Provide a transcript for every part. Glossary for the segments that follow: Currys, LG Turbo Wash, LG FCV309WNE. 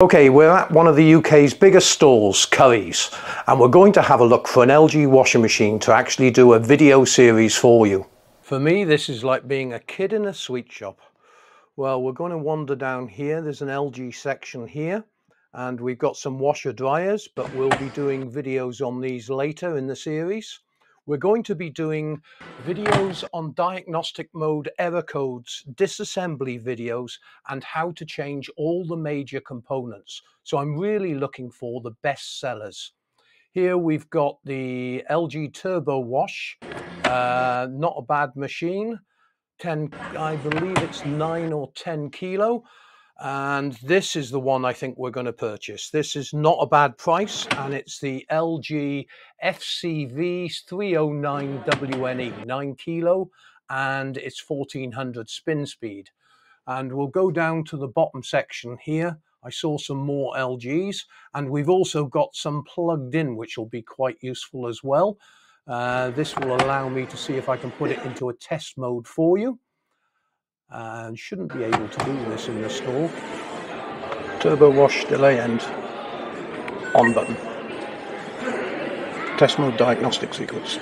Okay, we're at one of the UK's biggest stores, Currys, and we're going to have a look for an LG washing machine to actually do a video series for you. For me, this is like being a kid in a sweet shop. Well, we're going to wander down here. There's an LG section here, and we've got some washer dryers, but we'll be doing videos on these later in the series. We're going to be doing videos on diagnostic mode error codes, disassembly videos, and how to change all the major components. So I'm really looking for the best sellers. Here we've got the LG Turbo Wash, not a bad machine, I believe it's 9 or 10 kilo. And this is the one I think we're going to purchase. This is not a bad price, and it's the LG FCV309WNE, 9 kilo, and it's 1400 spin speed. And we'll go down to the bottom section here. I saw some more LGs, and we've also got some plugged in, which will be quite useful as well. This will allow me to see if I can put it into a test mode for you. And shouldn't be able to do this in the store. Turbo wash delay end on button. Test mode diagnostic sequence.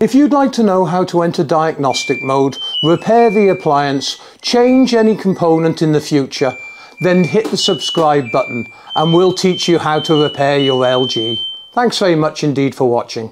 If you'd like to know how to enter diagnostic mode, repair the appliance, change any component in the future, then hit the subscribe button and we'll teach you how to repair your LG. Thanks very much indeed for watching.